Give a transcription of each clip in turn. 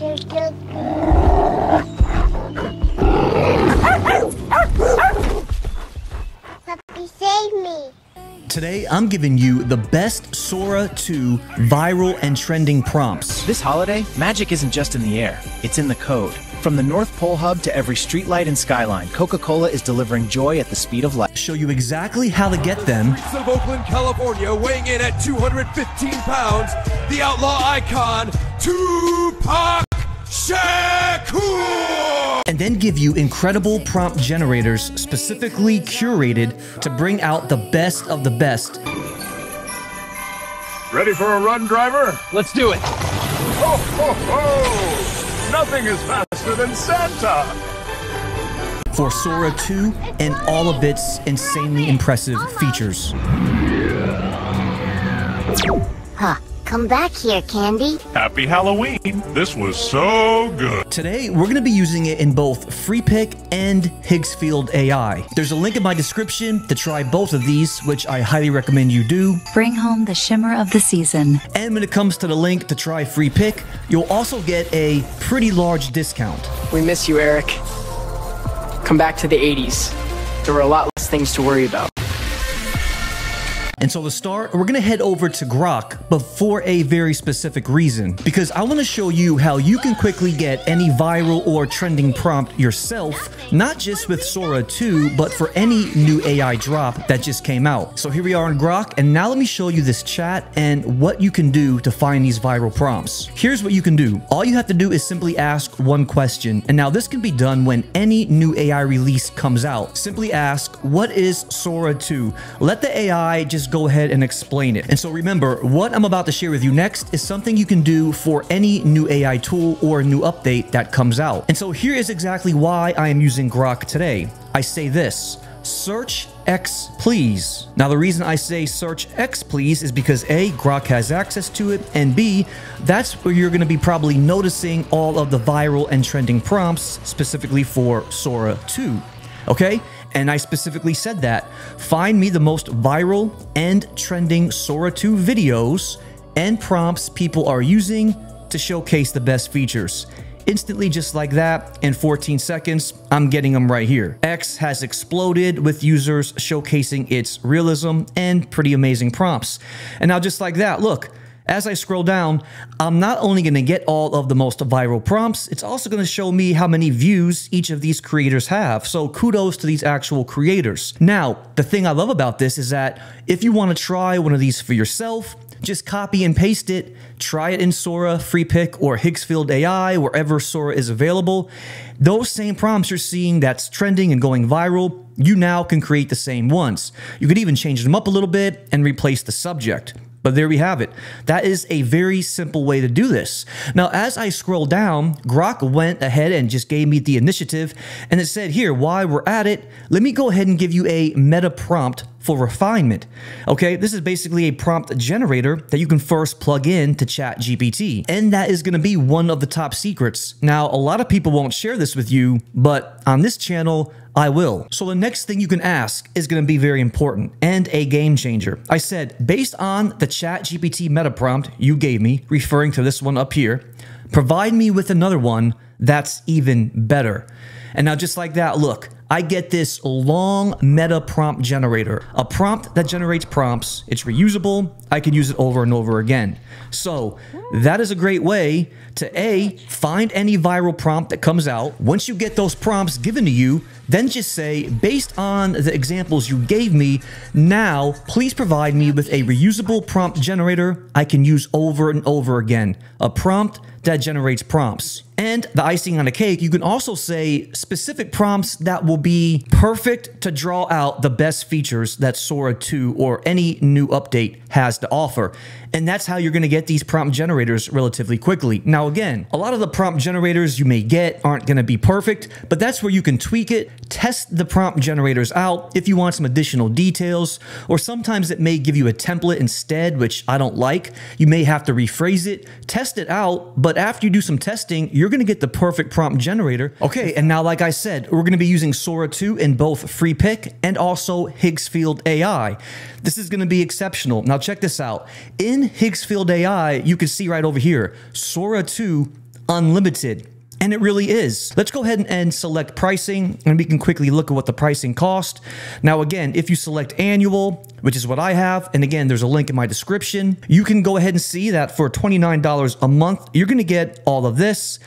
Puppy, save me. Today, I'm giving you the best Sora 2 viral and trending prompts. This holiday, magic isn't just in the air, it's in the code. From the North Pole hub to every streetlight and skyline, Coca-Cola is delivering joy at the speed of light. Show you exactly how to get them. The streets of Oakland, California, weighing in at 215 pounds, the outlaw icon, Tupac Shakur! And then give you incredible prompt generators specifically curated to bring out the best of the best. Ready for a run, driver? Let's do it! Ho, ho, ho! Nothing is faster than Santa! For Sora 2 and all of its insanely impressive features. Huh. Come back here, Candy. Happy Halloween. This was so good. Today, we're going to be using it in both Freepik and Higgsfield AI. There's a link in my description to try both of these, which I highly recommend you do. Bring home the shimmer of the season. And when it comes to the link to try Freepik, you'll also get a pretty large discount. We miss you, Eric. Come back to the 80s. There were a lot less things to worry about. And so to start, we're gonna head over to Grok, but for a very specific reason. Because I wanna show you how you can quickly get any viral or trending prompt yourself, not just with Sora 2, but for any new AI drop that just came out. So here we are in Grok, and now let me show you this chat and what you can do to find these viral prompts. Here's what you can do. All you have to do is simply ask one question. And now this can be done when any new AI release comes out. Simply ask, what is Sora 2? Let the AI just go ahead and explain it. And so remember, what I'm about to share with you next is something you can do for any new AI tool or new update that comes out. And so here is exactly why I am using Grok today. I say this, search X please. Now the reason I say search X please is because A, Grok has access to it, and B, that's where you're going to be probably noticing all of the viral and trending prompts specifically for Sora 2. Okay? And I specifically said that. Find me the most viral and trending Sora 2 videos and prompts people are using to showcase the best features. Instantly, just like that, in 14 seconds, I'm getting them right here. X has exploded with users showcasing its realism and pretty amazing prompts. And now just like that, look. As I scroll down, I'm not only going to get all of the most viral prompts, it's also going to show me how many views each of these creators have. So kudos to these actual creators. Now, the thing I love about this is that if you want to try one of these for yourself, just copy and paste it, try it in Sora, Freepik, or Higgsfield AI, wherever Sora is available. Those same prompts you're seeing that's trending and going viral, you now can create the same ones. You could even change them up a little bit and replace the subject. But there we have it. That is a very simple way to do this. Now, as I scroll down, Grok went ahead and just gave me the initiative, and it said here, while we're at it, let me go ahead and give you a meta prompt for refinement. Okay, this is basically a prompt generator that you can first plug in to ChatGPT, and that is going to be one of the top secrets. Now, a lot of people won't share this with you, but on this channel, I will. So the next thing you can ask is going to be very important and a game changer. I said, based on the ChatGPT meta prompt you gave me, referring to this one up here, provide me with another one that's even better. And now just like that, look, I get this long meta prompt generator, a prompt that generates prompts. It's reusable. I can use it over and over again. So that is a great way to A, find any viral prompt that comes out. Once you get those prompts given to you, then just say, based on the examples you gave me, now please provide me with a reusable prompt generator I can use over and over again, a prompt that generates prompts. And the icing on the cake, you can also say specific prompts that will be perfect to draw out the best features that Sora 2 or any new update has to offer. And that's how you're going to get these prompt generators relatively quickly. Now, again, a lot of the prompt generators you may get aren't going to be perfect, but that's where you can tweak it, test the prompt generators out if you want some additional details, or sometimes it may give you a template instead, which I don't like. You may have to rephrase it, test it out, but after you do some testing, you're going to get the perfect prompt generator. Okay, and now, like I said, we're going to be using Sora 2 in both Freepik and also Higgsfield AI. This is going to be exceptional. Now check this out. In Higgsfield AI, you can see right over here, Sora 2 unlimited. And it really is. Let's go ahead and select pricing, and we can quickly look at what the pricing cost. Now, again, if you select annual, which is what I have, and again, there's a link in my description, you can go ahead and see that for $29 a month, you're gonna get all of this.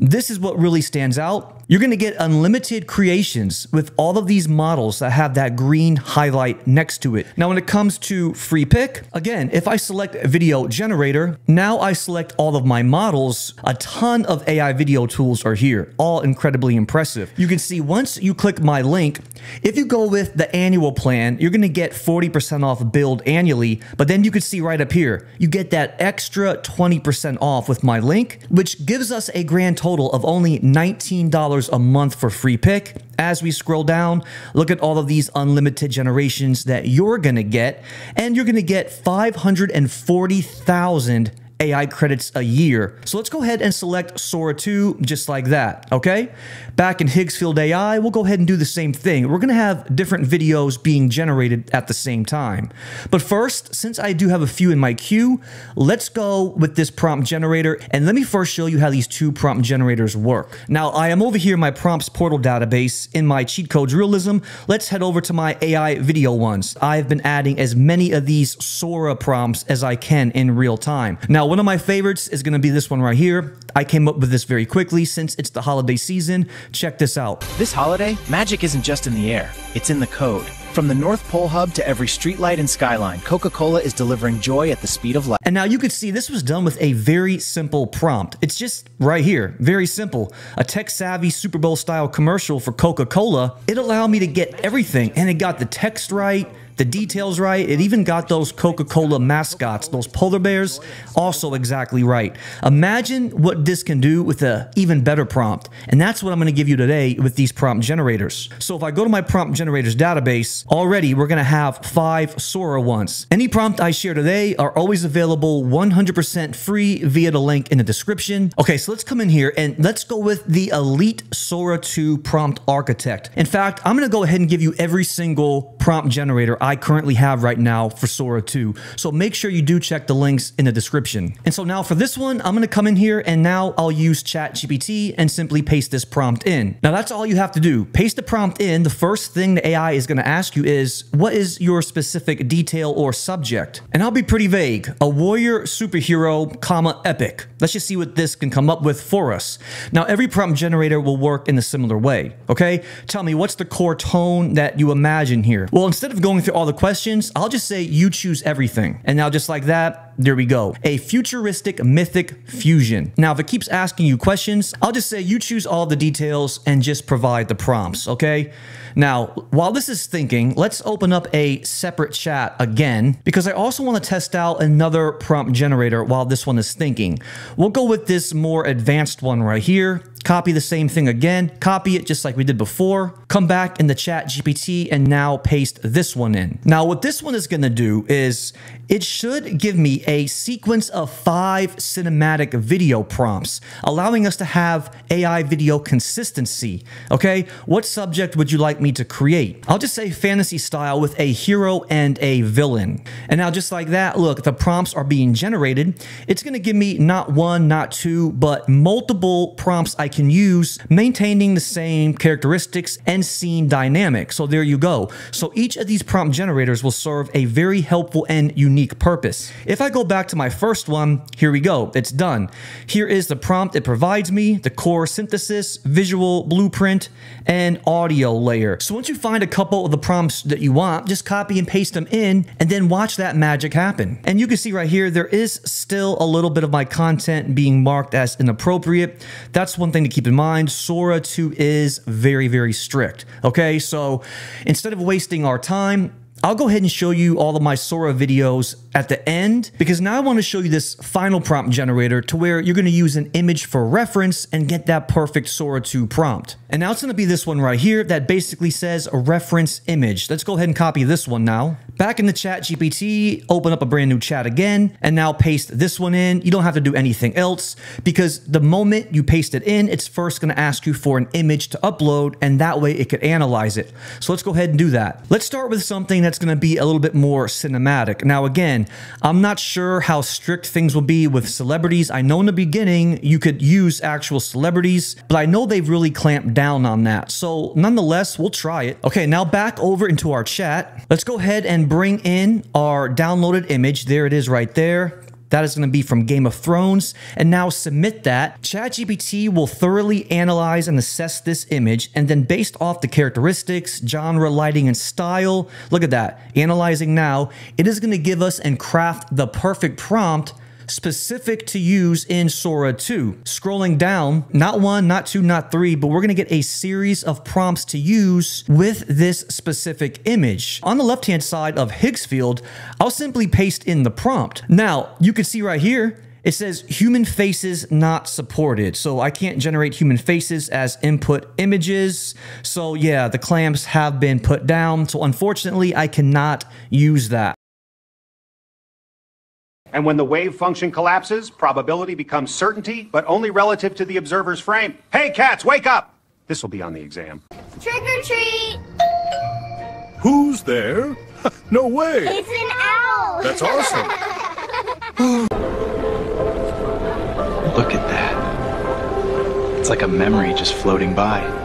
This is what really stands out. You're gonna get unlimited creations with all of these models that have that green highlight next to it. Now, when it comes to Freepik, again, if I select video generator, now I select all of my models, a ton of AI video tools are here, all incredibly impressive. You can see once you click my link, if you go with the annual plan, you're gonna get 40% off billed annually, but then you can see right up here, you get that extra 20% off with my link, which gives us a grand total of only $19 a month for Freepik. As we scroll down, look at all of these unlimited generations that you're gonna get, and you're gonna get 540,000 AI credits a year. So let's go ahead and select Sora 2 just like that, okay? Back in Higgsfield AI, we'll go ahead and do the same thing. We're gonna have different videos being generated at the same time. But first, since I do have a few in my queue, let's go with this prompt generator, and let me first show you how these two prompt generators work. Now, I am over here in my prompts portal database in my cheat codes realism. Let's head over to my AI video ones. I've been adding as many of these Sora prompts as I can in real time. Now, one of my favorites is gonna be this one right here. I came up with this very quickly since it's the holiday season. Check this out. This holiday, magic isn't just in the air, it's in the code. From the North Pole hub to every streetlight and skyline, Coca-Cola is delivering joy at the speed of light. And now you could see this was done with a very simple prompt. It's just right here, very simple. A tech-savvy Super Bowl-style commercial for Coca-Cola. It allowed me to get everything, and it got the text right, the details right. It even got those Coca-Cola mascots, those polar bears, also exactly right. Imagine what this can do with an even better prompt. And that's what I'm gonna give you today with these prompt generators. So if I go to my prompt generators database, already we're gonna have 5 Sora ones. Any prompt I share today are always available 100% free via the link in the description. Okay, so let's come in here and let's go with the Elite Sora 2 Prompt Architect. In fact, I'm gonna go ahead and give you every single prompt generator I currently have right now for Sora 2. So make sure you do check the links in the description. And so now for this one, I'm gonna come in here and now I'll use ChatGPT and simply paste this prompt in. Now that's all you have to do. Paste the prompt in. The first thing the AI is gonna ask you is, what is your specific detail or subject? And I'll be pretty vague. A warrior, superhero, comma, epic. Let's just see what this can come up with for us. Now every prompt generator will work in a similar way, okay? Tell me, what's the core tone that you imagine here? Well, instead of going through all the questions, I'll just say you choose everything. And now just like that, there we go. A futuristic mythic fusion. Now, if it keeps asking you questions, I'll just say you choose all the details and just provide the prompts, okay? Now, while this is thinking, let's open up a separate chat again, because I also want to test out another prompt generator while this one is thinking. We'll go with this more advanced one right here. Copy the same thing again, copy it just like we did before, come back in the ChatGPT and now paste this one in. Now what this one is gonna do is, it should give me a sequence of 5 cinematic video prompts, allowing us to have AI video consistency, okay? What subject would you like me to create? I'll just say fantasy style with a hero and a villain. And now just like that, look, the prompts are being generated. It's gonna give me not one, not two, but multiple prompts I can use, maintaining the same characteristics and scene dynamic. So there you go. So each of these prompt generators will serve a very helpful and unique purpose. If I go back to my first one, here we go, it's done. Here is the prompt it provides me, the core synthesis, visual blueprint, and audio layer. So once you find a couple of the prompts that you want, just copy and paste them in and then watch that magic happen. And you can see right here, there is still a little bit of my content being marked as inappropriate. That's one thing to keep in mind. Sora 2 is very, very strict. Okay, so instead of wasting our time, I'll go ahead and show you all of my Sora videos at the end, because now I want to show you this final prompt generator to where you're going to use an image for reference and get that perfect Sora 2 prompt. And now it's going to be this one right here that basically says a reference image. Let's go ahead and copy this one now. Back in the ChatGPT, open up a brand new chat again, and now paste this one in. You don't have to do anything else, because the moment you paste it in, it's first going to ask you for an image to upload, and that way it could analyze it. So let's go ahead and do that. Let's start with something that's going to be a little bit more cinematic. Now again, again, I'm not sure how strict things will be with celebrities. I know in the beginning you could use actual celebrities, but I know they've really clamped down on that. So nonetheless, we'll try it. Okay, now back over into our chat. Let's go ahead and bring in our downloaded image. There it is right there. That is going to be from Game of Thrones. And now submit that. ChatGPT will thoroughly analyze and assess this image. And then based off the characteristics, genre, lighting, and style, look at that. Analyzing now, it is going to give us and craft the perfect prompt specific to use in Sora 2. Scrolling down, not one, not two, not three, but we're gonna get a series of prompts to use with this specific image. On the left-hand side of Higgsfield, I'll simply paste in the prompt. Now, you can see right here, it says human faces not supported. So I can't generate human faces as input images. So yeah, the clamps have been put down. So unfortunately, I cannot use that. And when the wave function collapses, probability becomes certainty, but only relative to the observer's frame. Hey, cats, wake up! This will be on the exam. Trick or treat! Who's there? No way! It's an owl! That's awesome! Look at that. It's like a memory just floating by.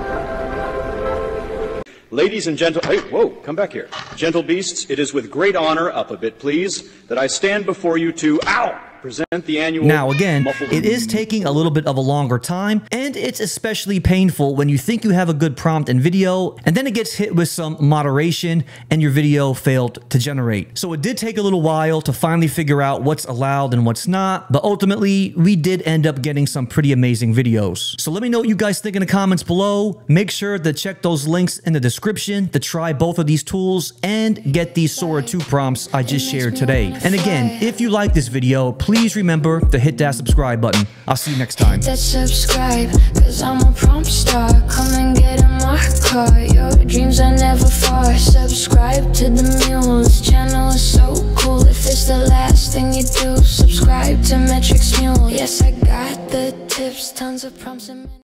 Ladies and gentle, hey, whoa, come back here. Gentle beasts, it is with great honor, up a bit please, that I stand before you to, ow, present the annual... Now again, it is taking a little bit of a longer time, and it's especially painful when you think you have a good prompt and video, and then it gets hit with some moderation, and your video failed to generate. So it did take a little while to finally figure out what's allowed and what's not, but ultimately, we did end up getting some pretty amazing videos. So let me know what you guys think in the comments below. Make sure to check those links in the description to try both of these tools and get these Sora 2 prompts I just shared today. And again, if you like this video, please remember to hit that subscribe button. I'll see you next time. Hit that subscribe, cause I'm a prompt star. Come and get in my car. Your dreams are never far. Subscribe to the Mules. Channel is so cool. If it's the last thing you do, subscribe to Metrics Mule. Yes, I got the tips, tons of prompts and